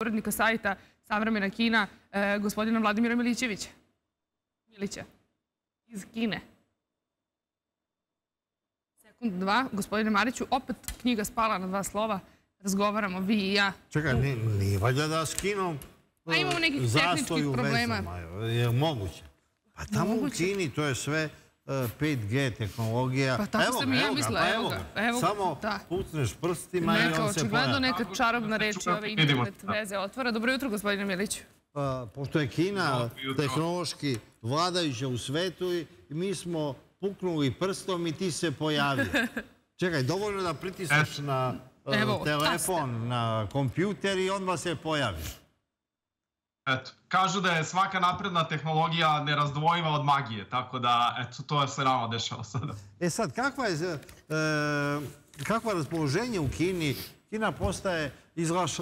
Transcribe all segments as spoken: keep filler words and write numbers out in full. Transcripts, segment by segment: Urednika sajta Savremena Kina, gospodina Vladimira Milićevića. Milića. Iz Kine. Sekund dva, gospodine Mariću, opet knjiga spala na dva slova. Razgovaramo vi i ja. Čekaj, nije valjda da s Kinom zastoju vezama. Je moguće. Pa tamo u Kini to je sve pet G tehnologija. Pa tako sam i ja mislila, evo ga. Samo putneš prstima i on se pojava. Neka čarobna reč ove internet veze otvara. Dobro jutro, gospodine Miliću. Pošto je Kina tehnološki vladajuća u svetu, mi smo puknuli prstom i ti se pojavio. Čekaj, dovoljno da pritisneš na telefon, na kompjuter i onda se pojavi. Eto, kažu da je svaka napredna tehnologija nerazdvojiva od magije, tako da, eto, to se nama dešava sada. E sad, kakva je, e, kakva je raspoloženje u Kini? Kina postaje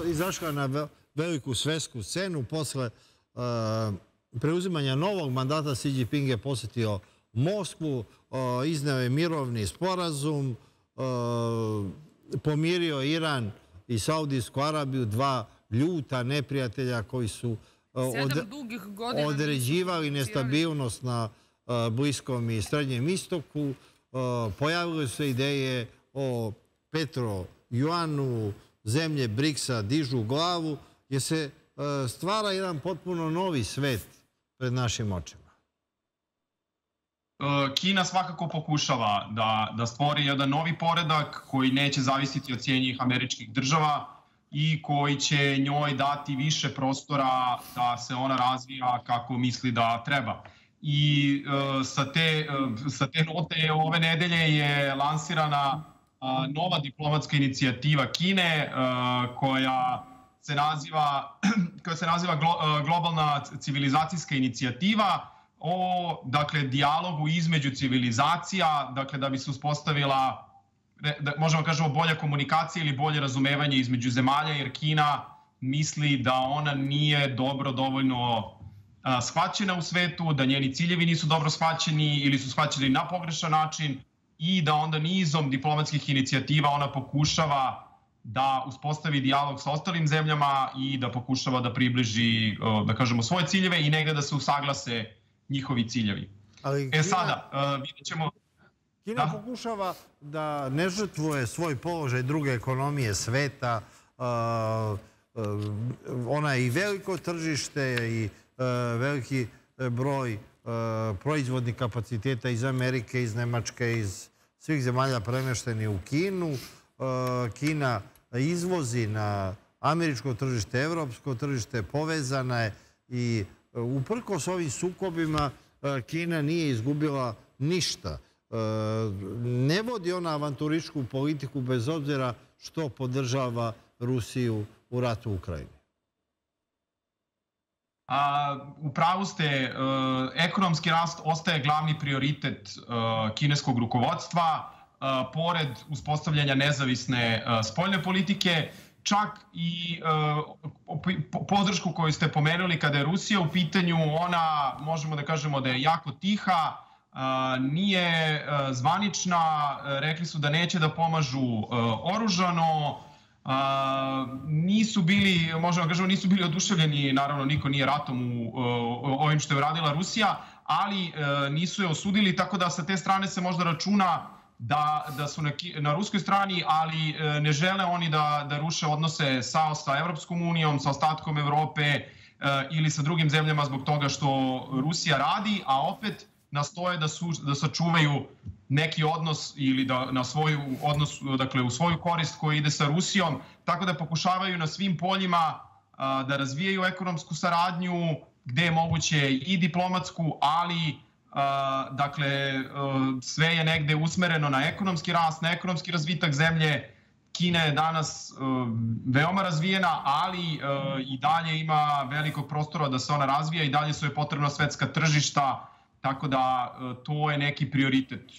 izašla na veliku svetsku scenu posle e, preuzimanja novog mandata. Si Đinping je posjetio Moskvu, e, izneo je mirovni sporazum, e, pomirio Iran i Saudijsku Arabiju, dva ljuta neprijatelja koji su određivali nestabilnost na Bliskom i Srednjem istoku. Pojavile su se ideje o Petro-Juanu, zemlje Briksa dižu glavu, jer se stvara jedan potpuno novi svet pred našim očima. Kina svakako pokušava da stvori jedan novi poredak koji neće zavisiti od Sjedinjenih Američkih Država i koji će njoj dati više prostora da se ona razvija kako misli da treba. I e, sa, te, e, sa te note ove nedelje je lansirana e, nova diplomatska inicijativa Kine e, koja se naziva, koja se naziva Glo, e, Globalna civilizacijska inicijativa o dakle, dijalogu između civilizacija, dakle, da bi se uspostavila da možemo kažemo bolja komunikacija ili bolje razumevanje između zemalja, jer Kina misli da ona nije dobro dovoljno shvaćena u svetu, da njeni ciljevi nisu dobro shvaćeni ili su shvaćeni na pogrešan način i da onda nizom diplomatskih inicijativa ona pokušava da uspostavi dijalog sa ostalim zemljama i da pokušava da približi, da kažemo, svoje ciljeve i negde da se usaglase njihovi ciljevi. E sada, vidjet ćemo... Kina pokušava da ne žrtvuje svoj položaj druge ekonomije sveta. Ona je i veliko tržište i veliki broj proizvodnih kapaciteta iz Amerike, iz Nemačke, iz svih zemalja premešteni u Kinu. Kina izvozi na američko tržište, evropsko tržište, povezana je i uprkos ovim sukobima Kina nije izgubila ništa. Ne vodi ona avanturičku politiku bez obzira što podržava Rusiju u ratu u Ukrajini. U pravu ste, ekonomski rast ostaje glavni prioritet kineskog rukovodstva, pored uspostavljanja nezavisne spoljne politike, čak i podršku koju ste pomenuli kada je Rusija u pitanju, ona možemo da kažemo da je jako tiha, nije zvanična, rekli su da neće da pomažu oružano, nisu bili, možemo kažemo, nisu bili oduševljeni, naravno niko nije ratom ovim što je uradila Rusija, ali nisu je osudili, tako da sa te strane se možda računa da su na ruskoj strani, ali ne žele oni da ruše odnose sa Evropskom unijom, sa ostatkom Evrope ili sa drugim zemljama zbog toga što Rusija radi, a opet nastoje da sačuvaju neki odnos ili u svoju korist koja ide sa Rusijom, tako da pokušavaju na svim poljima da razvijaju ekonomsku saradnju, gde je moguće i diplomatsku, ali sve je negde usmereno na ekonomski rast, na ekonomski razvitak zemlje. Kina je danas veoma razvijena, ali i dalje ima velikog prostora da se ona razvija i dalje su joj potrebna svetska tržišta. Tako da to je neki prioritet.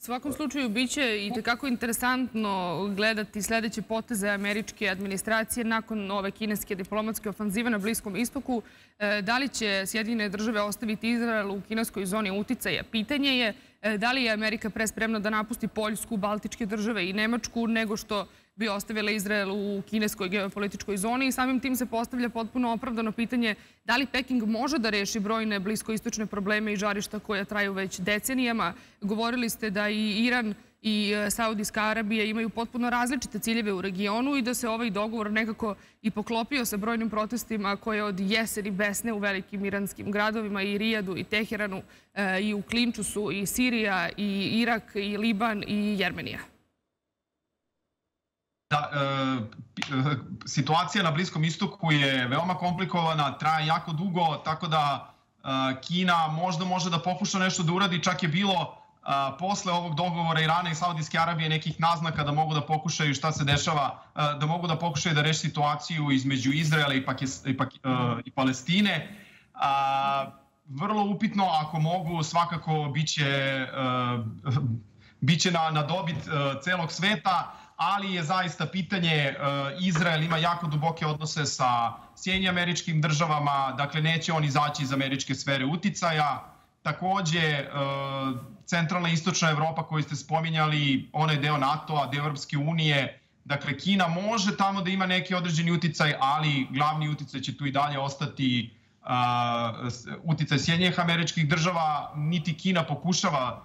U svakom slučaju biće i tekako interesantno gledati sljedeće poteze američke administracije nakon ove kineske diplomatske ofanzive na Bliskom istoku. Da li će Sjedinjene države ostaviti Izrael u kineskoj zoni uticaja? Pitanje je da li je Amerika prespremna da napusti Poljsku, Baltičke države i Nemačku nego što bi ostavila Izrael u kineskoj geopolitičkoj zoni i samim tim se postavlja potpuno opravdano pitanje da li Peking može da reši brojne bliskoistočne probleme i žarišta koja traju već decenijama. Govorili ste da i Iran i Saudijska Arabija imaju potpuno različite ciljeve u regionu i da se ovaj dogovor nekako i poklopio sa brojnim protestima koje od jeseni besne u velikim iranskim gradovima i Rijadu i Teheranu i u klinču su i Sirija i Irak i Liban i Jermenija. Da, e, situacija na Bliskom istoku je veoma komplikovana, traje jako dugo, tako da e, Kina možda može da pokuša nešto da uradi. Čak je bilo e, posle ovog dogovora Irana i Saudijske Arabije nekih naznaka da mogu da pokušaju šta se dešava, e, da mogu da pokušaju da reši situaciju između Izraela i, Pakis, i, Pak, e, i Palestine. E, vrlo upitno, ako mogu, svakako biće, e, biće na, na dobit e, celog sveta. Ali je zaista pitanje, Izrael ima jako duboke odnose sa Sjedinjenim američkim državama, dakle neće on izaći iz američke sfere uticaja. Također, centralna i istočna Evropa koju ste spominjali, ona je deo NATO-a, deo Evropske unije. Dakle, Kina može tamo da ima neki određeni uticaj, ali glavni uticaj će tu i dalje ostati uticaj Sjedinjenih američkih država. Niti Kina pokušava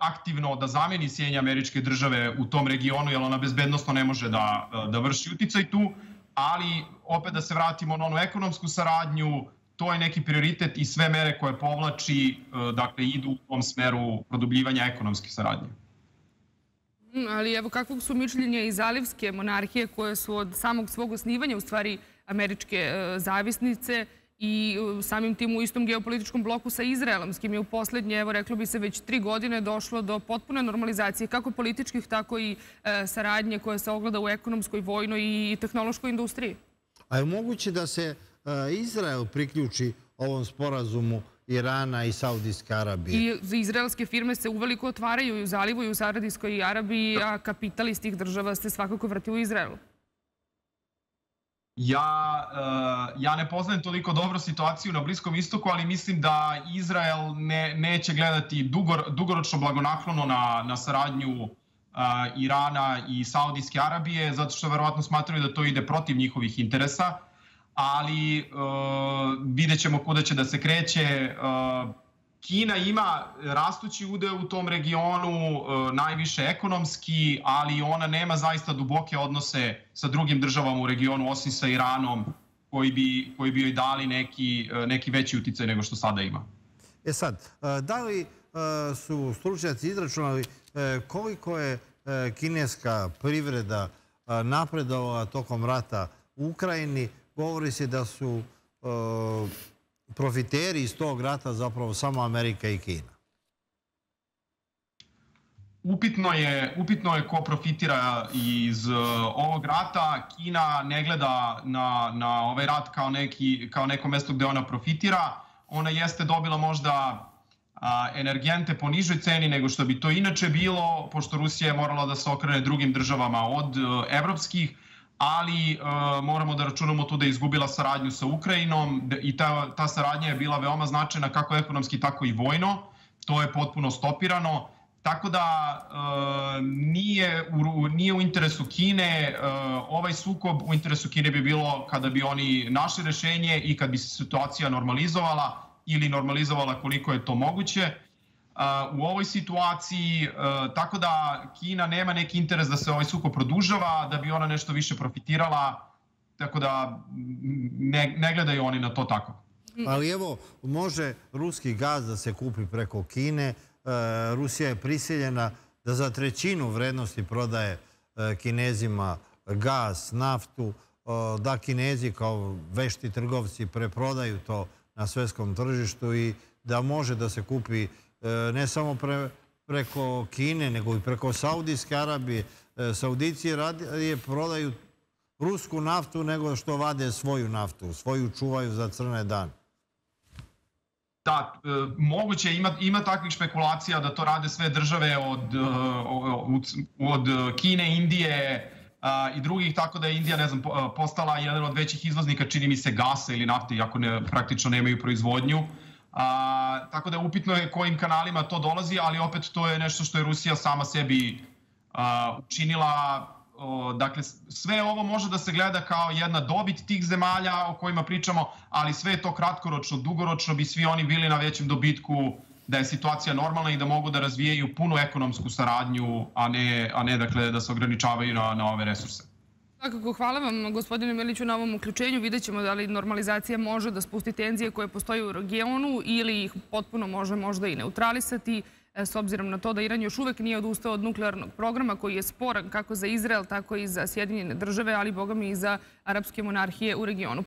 aktivno da zameni Sjedinjene američke države u tom regionu, jer ona bezbednostno ne može da, da vrši uticaj tu, ali opet da se vratimo na onu ekonomsku saradnju, to je neki prioritet i sve mere koje povlači, dakle, idu u tom smeru produbljivanja ekonomske saradnje. Ali evo, kakvog su mišljenja i zalivske monarhije koje su od samog svog osnivanja u stvari američke zavisnice i samim tim u istom geopolitičkom bloku sa Izraelom, s kim je u posljednje, evo reklo bi se, već tri godine došlo do potpune normalizacije kako političkih, tako i e, saradnje koja se ogleda u ekonomskoj, vojnoj i tehnološkoj industriji. A je moguće da se e, Izrael priključi ovom sporazumu Irana i Saudijske Arabije? I izraelske firme se uveliko otvaraju i u Zalivu i u Saudijskoj Arabiji, a kapital iz tih država se svakako vrti u Izraelu. Ja, ja ne poznajem toliko dobro situaciju na Bliskom istoku, ali mislim da Izrael ne, neće gledati dugoročno blagonaklono na, na saradnju Irana i Saudijske Arabije, zato što verovatno smatraju da to ide protiv njihovih interesa, ali e, vidjet ćemo kuda će da se kreće. E, Kina ima rastući udeo u tom regionu, najviše ekonomski, ali ona nema zaista duboke odnose sa drugim državama u regionu, osim sa Iranom, koji bi, koji bi joj dali neki, neki veći uticaj nego što sada ima. E sad, da li su stručnjaci izračunali koliko je kineska privreda napredovala tokom rata u Ukrajini? Govori se da su profiteri iz tog rata zapravo samo Amerika i Kina. Upitno je, upitno je ko profitira iz uh, ovog rata. Kina ne gleda na, na ovaj rat kao, neki, kao neko mjesto gdje ona profitira. Ona jeste dobila možda uh, energente po nižoj ceni nego što bi to inače bilo, pošto Rusija je morala da se okrene drugim državama od uh, evropskih, ali e, moramo da računamo tu da je izgubila saradnju sa Ukrajinom i ta, ta saradnja je bila veoma značajna kako ekonomski, tako i vojno. To je potpuno stopirano. Tako da e, nije, u, nije u interesu Kine. E, ovaj sukob u interesu Kine bi bilo kada bi oni našli rješenje i kad bi se situacija normalizovala ili normalizovala koliko je to moguće. Uh, u ovoj situaciji, uh, tako da Kina nema neki interes da se ovaj sukob produžava, da bi ona nešto više profitirala, tako da ne, ne gledaju oni na to tako. Ali evo, može ruski gaz da se kupi preko Kine. Uh, Rusija je prisiljena da za trećinu vrednosti prodaje uh, Kinezima gaz, naftu, uh, da Kinezi kao vešti trgovci preprodaju to na svjetskom tržištu i da može da se kupi ne samo pre, preko Kine, nego i preko Saudijske Arabije. Saudici radije prodaju rusku naftu nego što vade svoju naftu, svoju čuvaju za crne dane. Da, moguće, ima, ima takvih špekulacija da to rade sve države od, od, od Kine, Indije i drugih, tako da je Indija, ne znam, postala jedan od većih izvoznika, čini mi se, gasa ili nafte, iako ne, praktično nemaju proizvodnju. A, tako da upitno je kojim kanalima to dolazi, ali opet to je nešto što je Rusija sama sebi a, učinila Dakle, sve ovo može da se gleda kao jedna dobit tih zemalja o kojima pričamo, ali sve je to kratkoročno, dugoročno bi svi oni bili na većem dobitku da je situacija normalna i da mogu da razvijaju punu ekonomsku saradnju, a ne, a ne dakle, da se ograničavaju na, na ove resurse. Tako, hvala vam, gospodine Miliću, na ovom uključenju. Vidjet ćemo da li normalizacija može da spusti tenzije koje postoje u regionu ili ih potpuno može možda i neutralisati, s obzirom na to da Iran još uvek nije odustao od nuklearnog programa koji je sporan kako za Izrael, tako i za Sjedinjene države, ali bogami i za arapske monarhije u regionu.